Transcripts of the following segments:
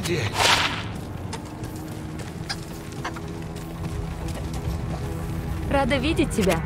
Добрый день. Рада видеть тебя.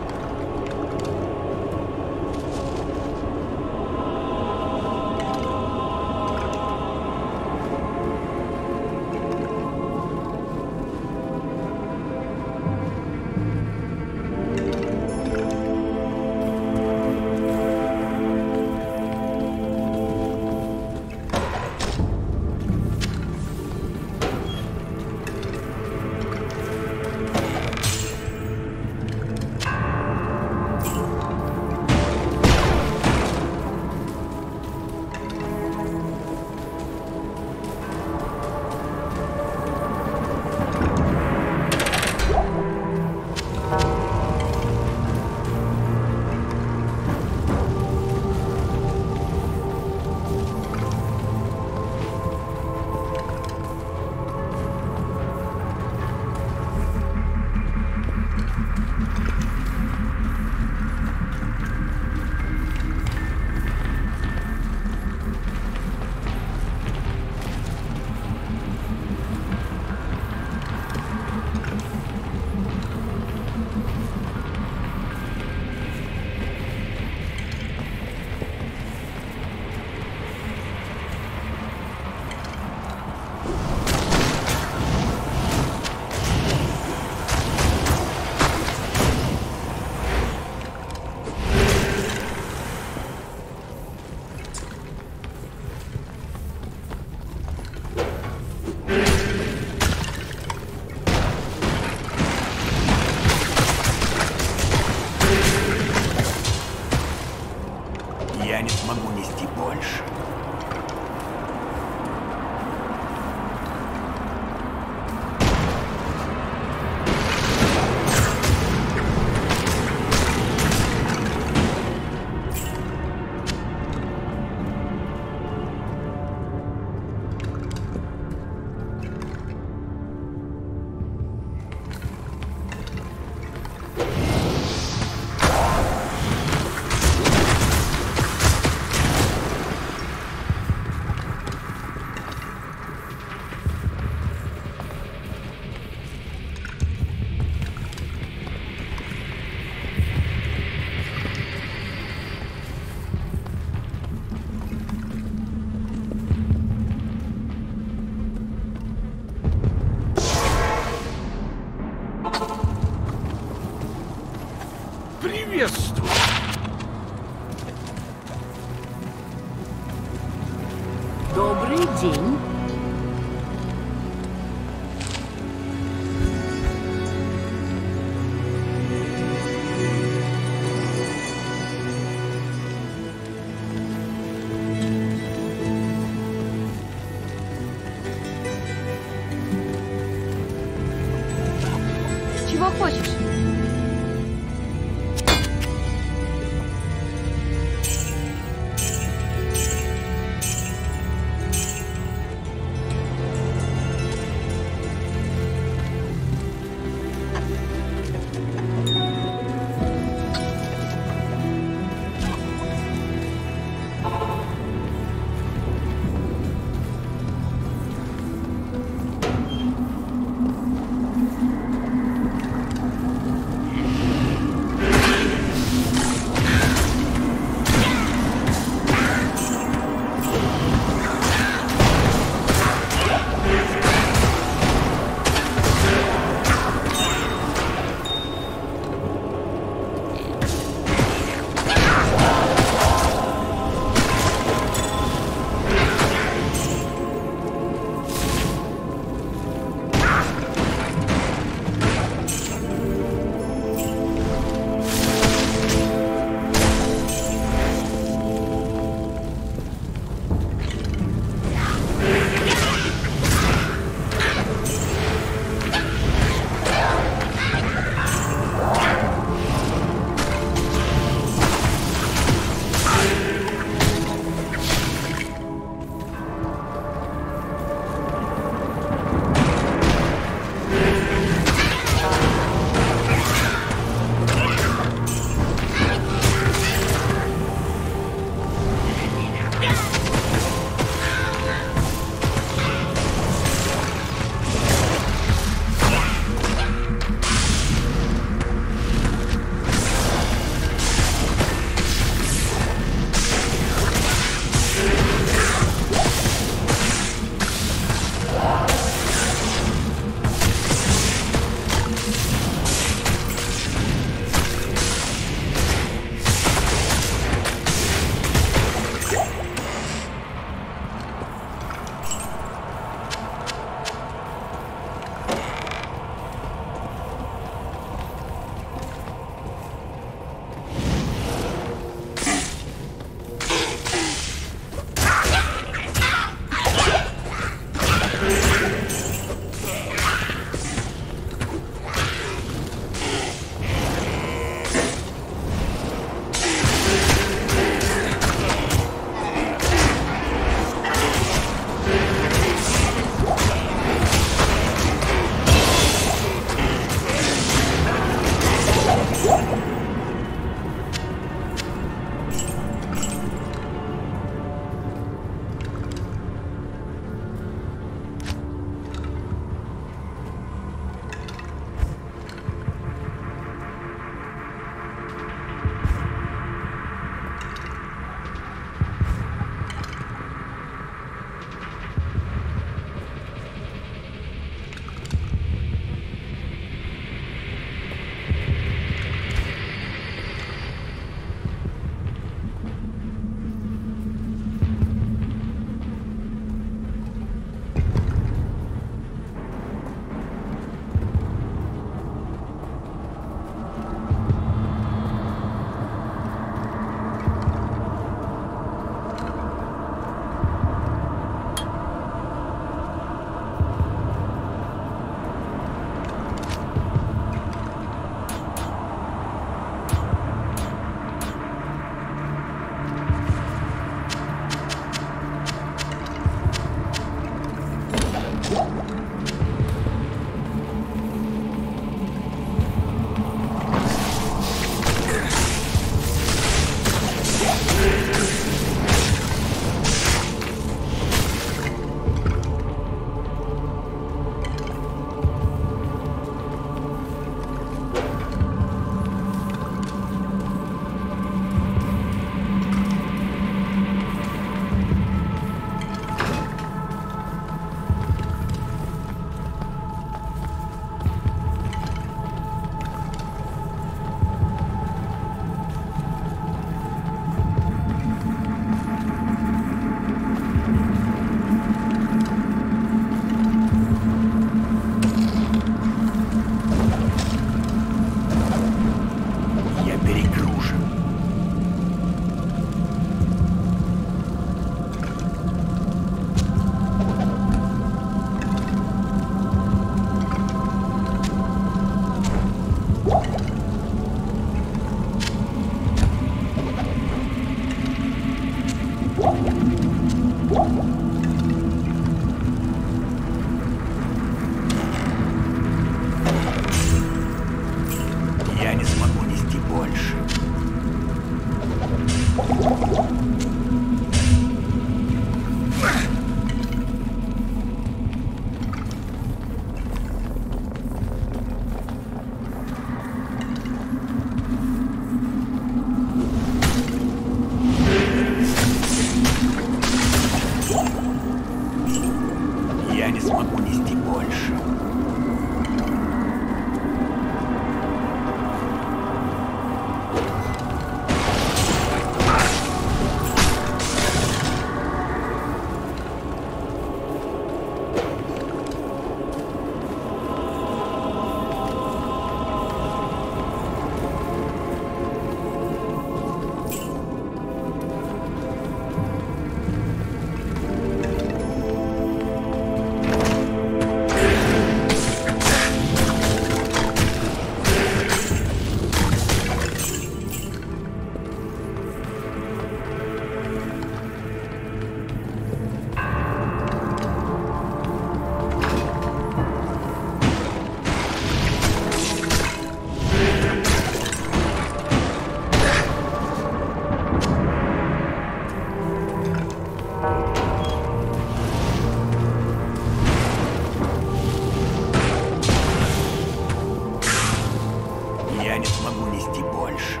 я не смогу нести больше.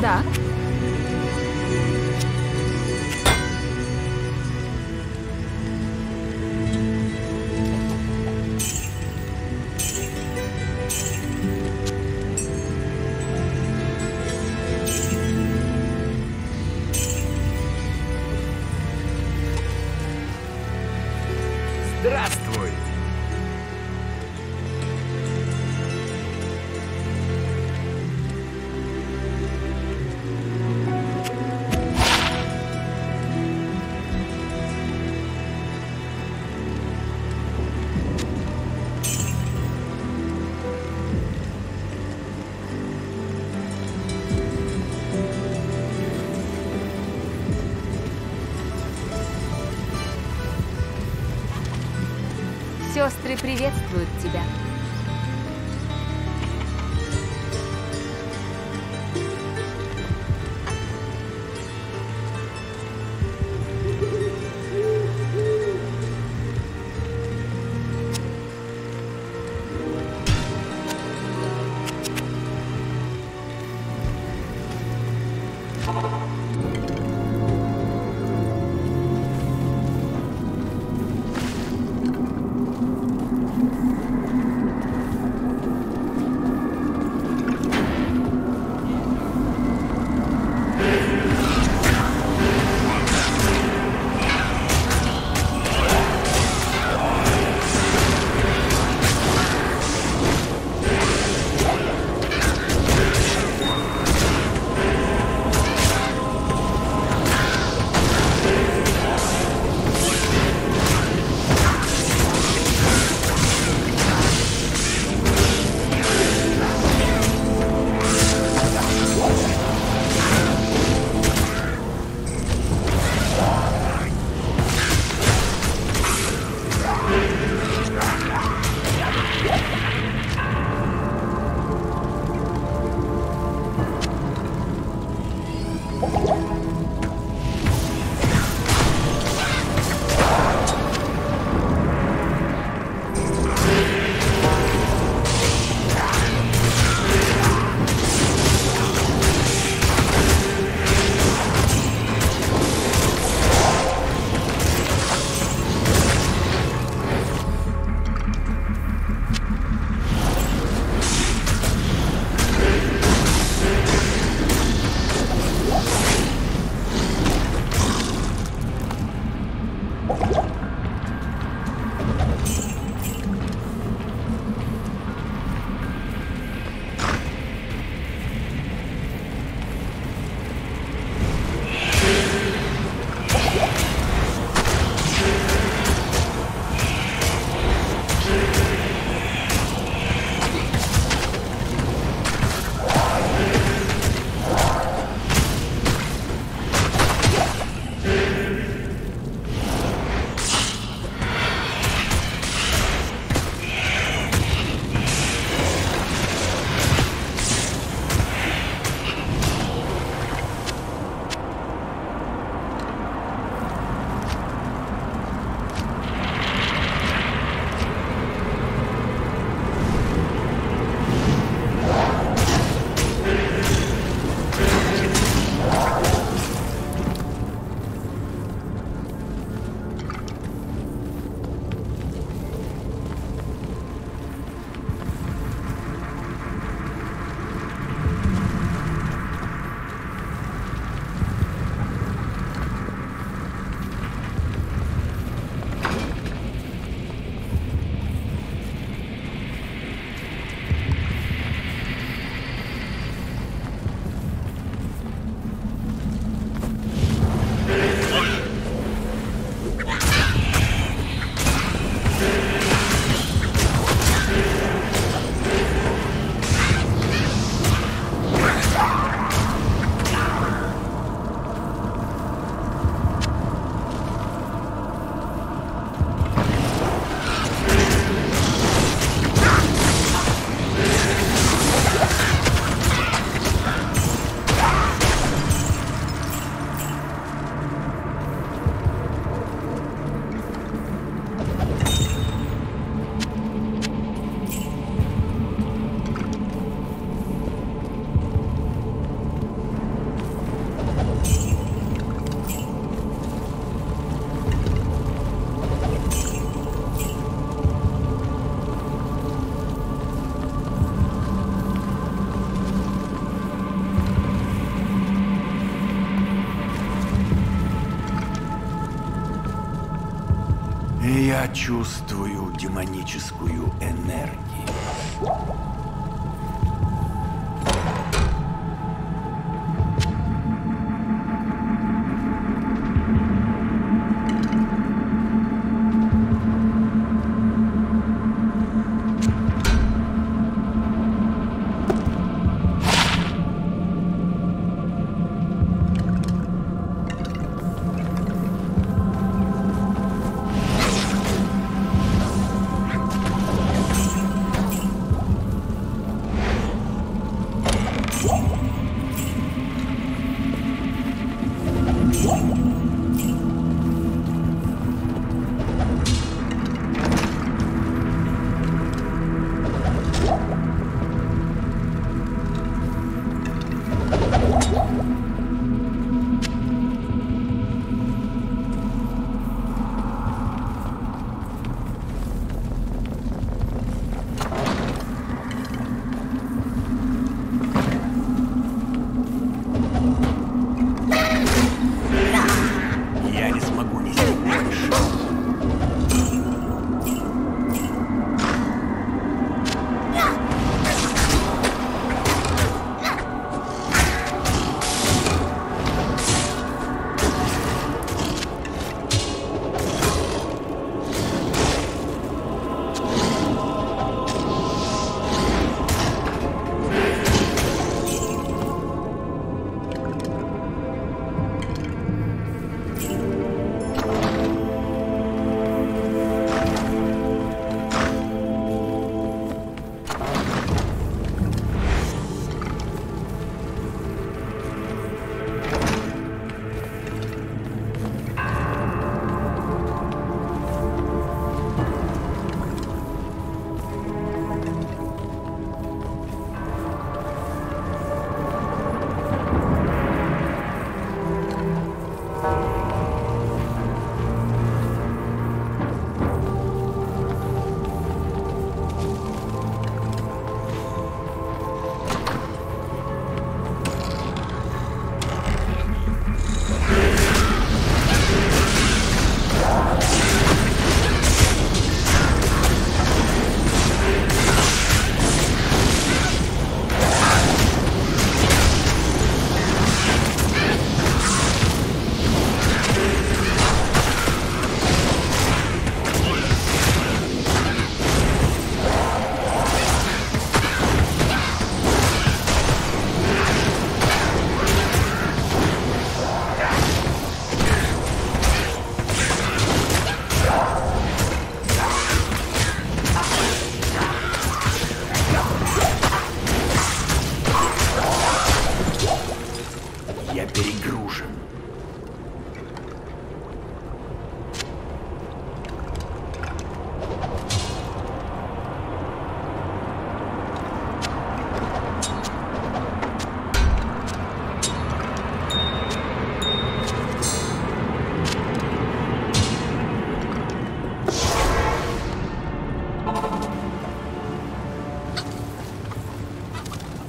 Да. Здравствуй! Сестры приветствуют тебя. Я чувствую демоническую энергию.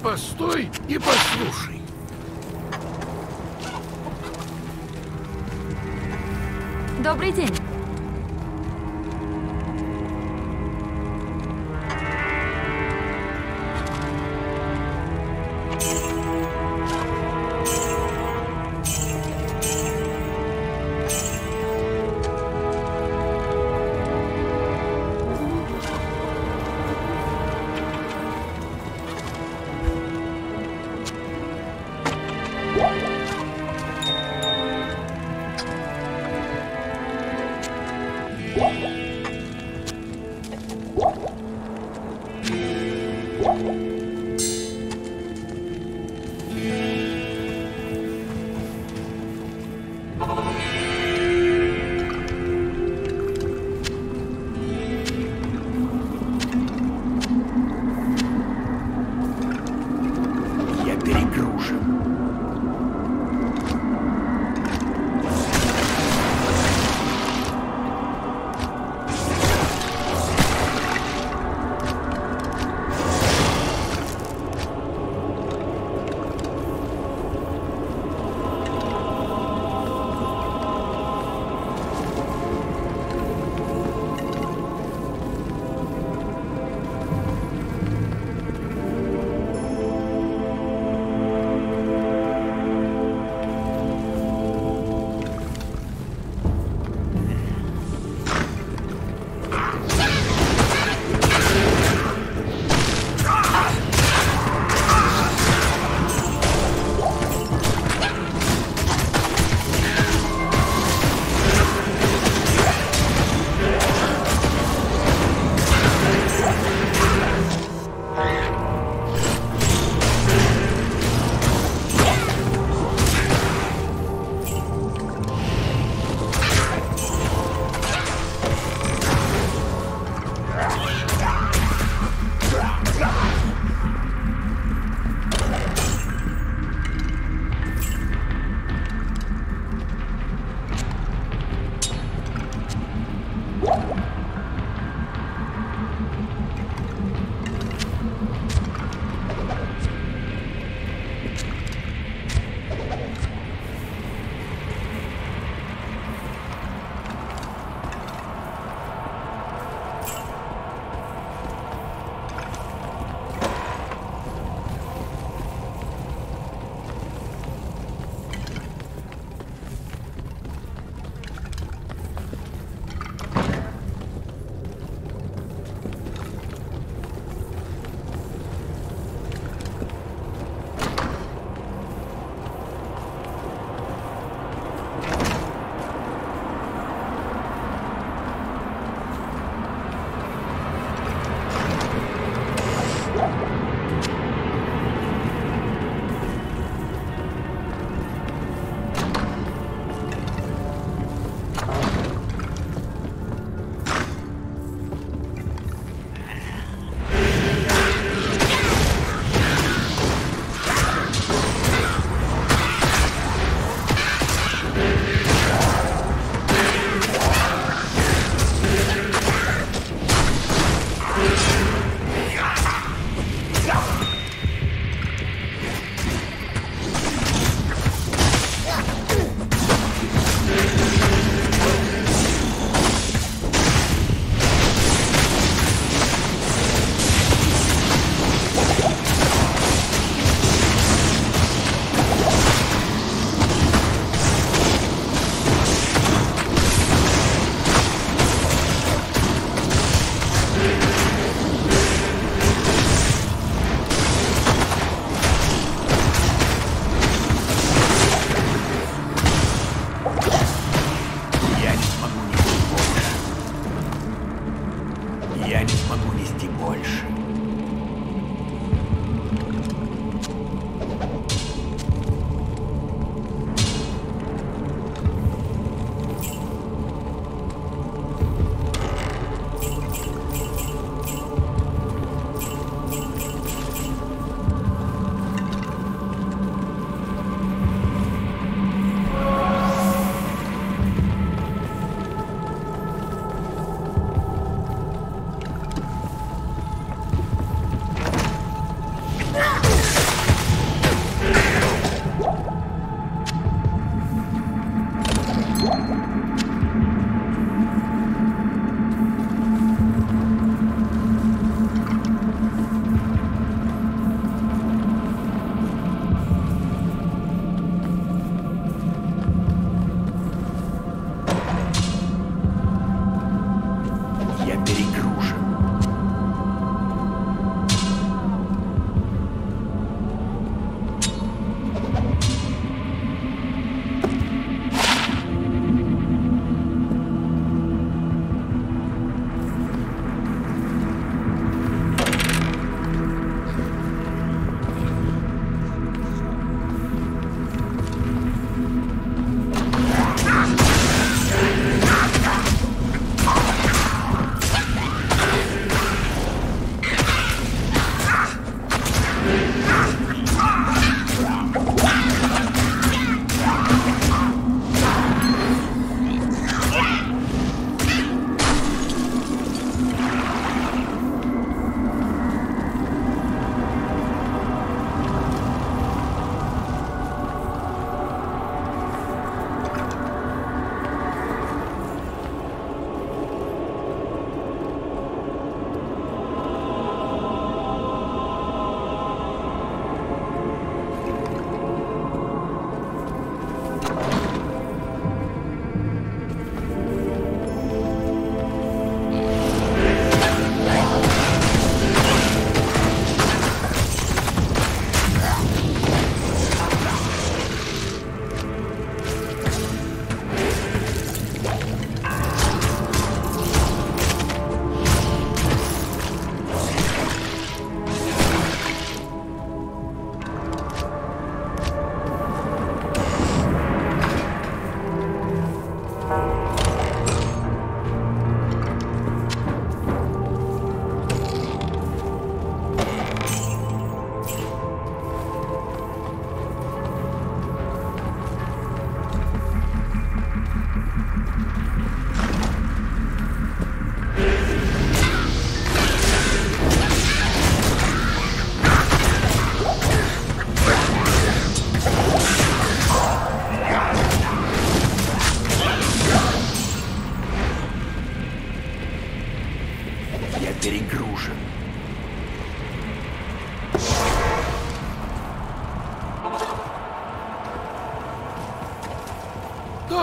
Постой и послушай. Добрый день.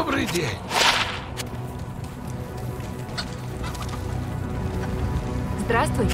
Добрый день. Здравствуй.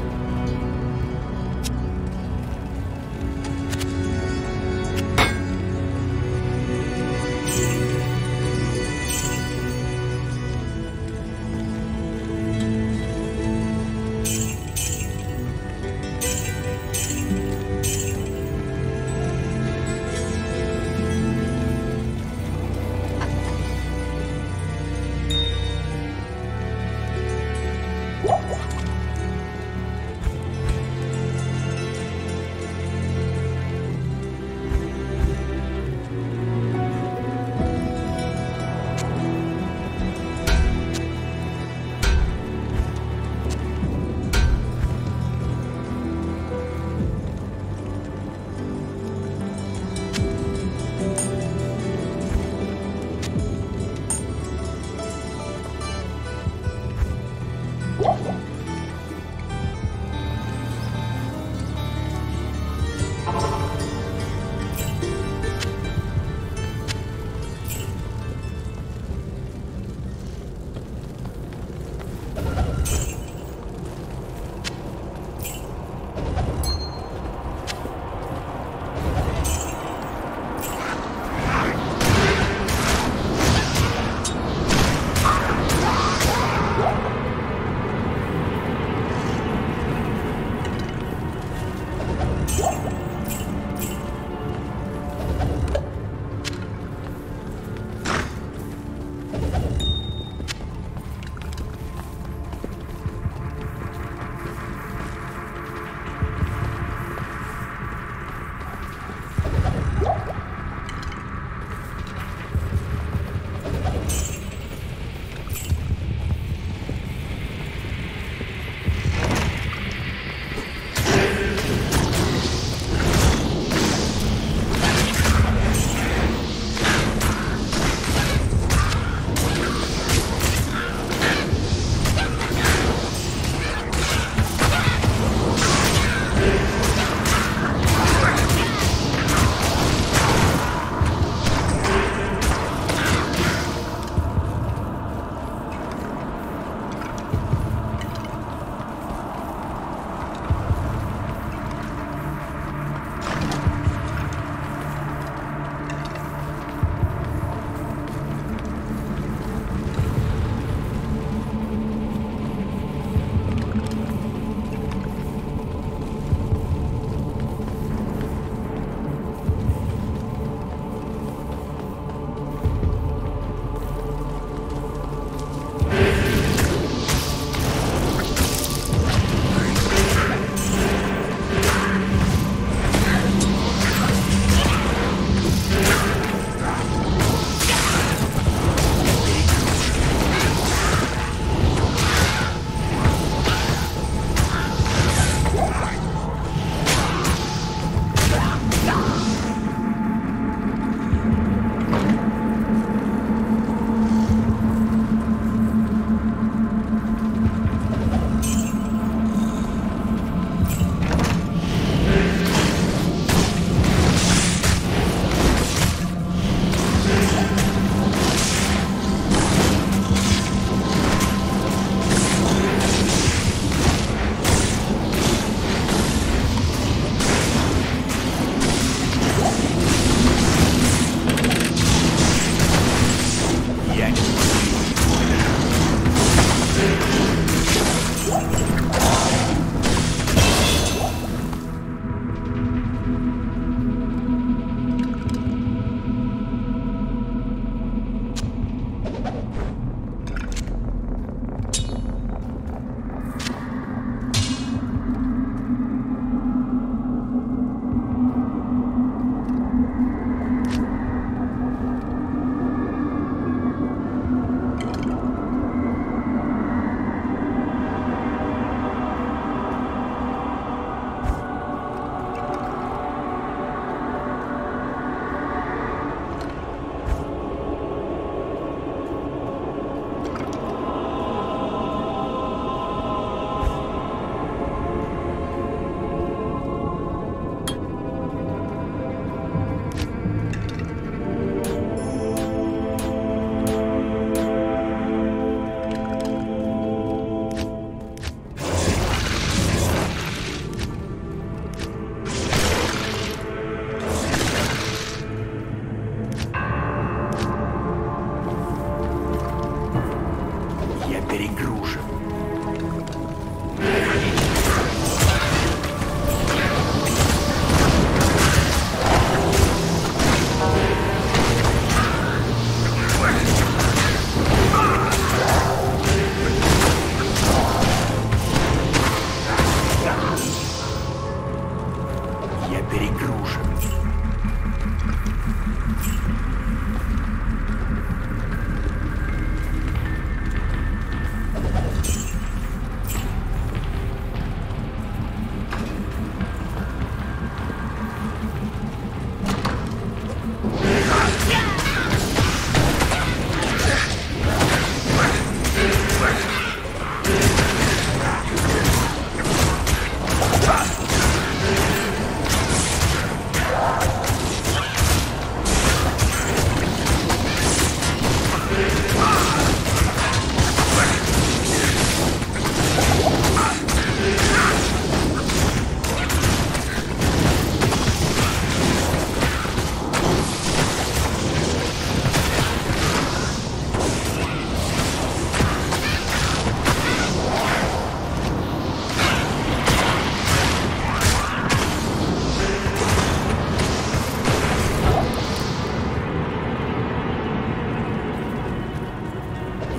перегружен.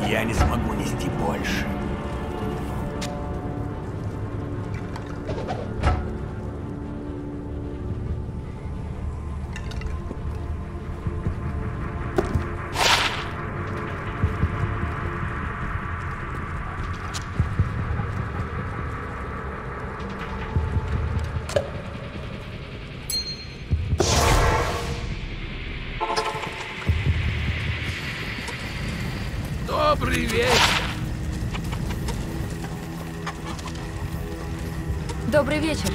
Я не смогу нести больше. Добрый вечер. Добрый вечер.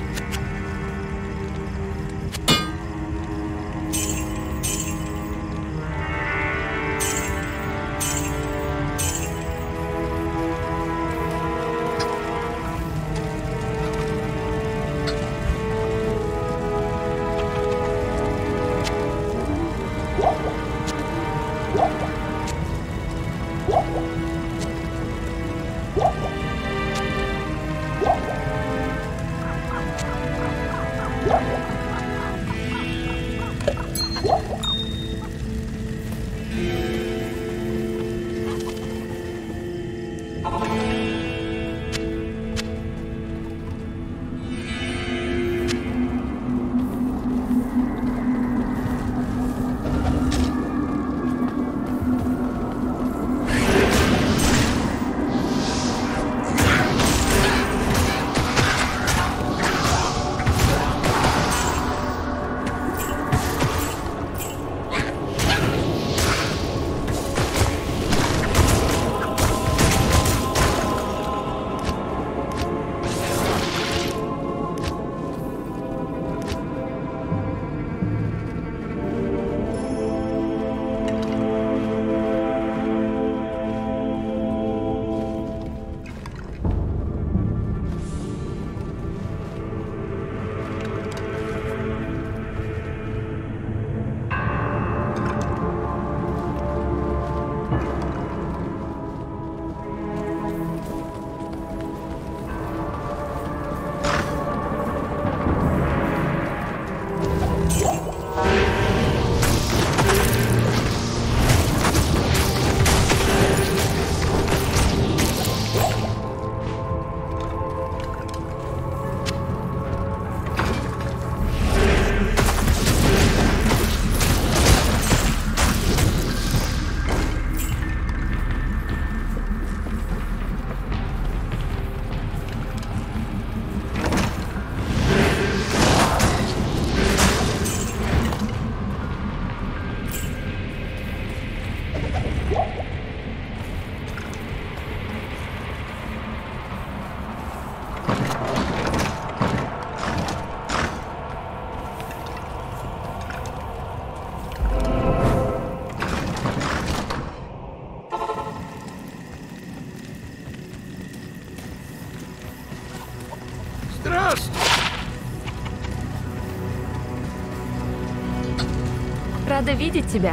Рада видеть тебя.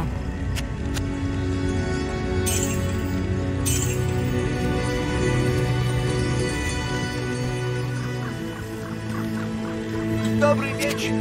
Добрый вечер.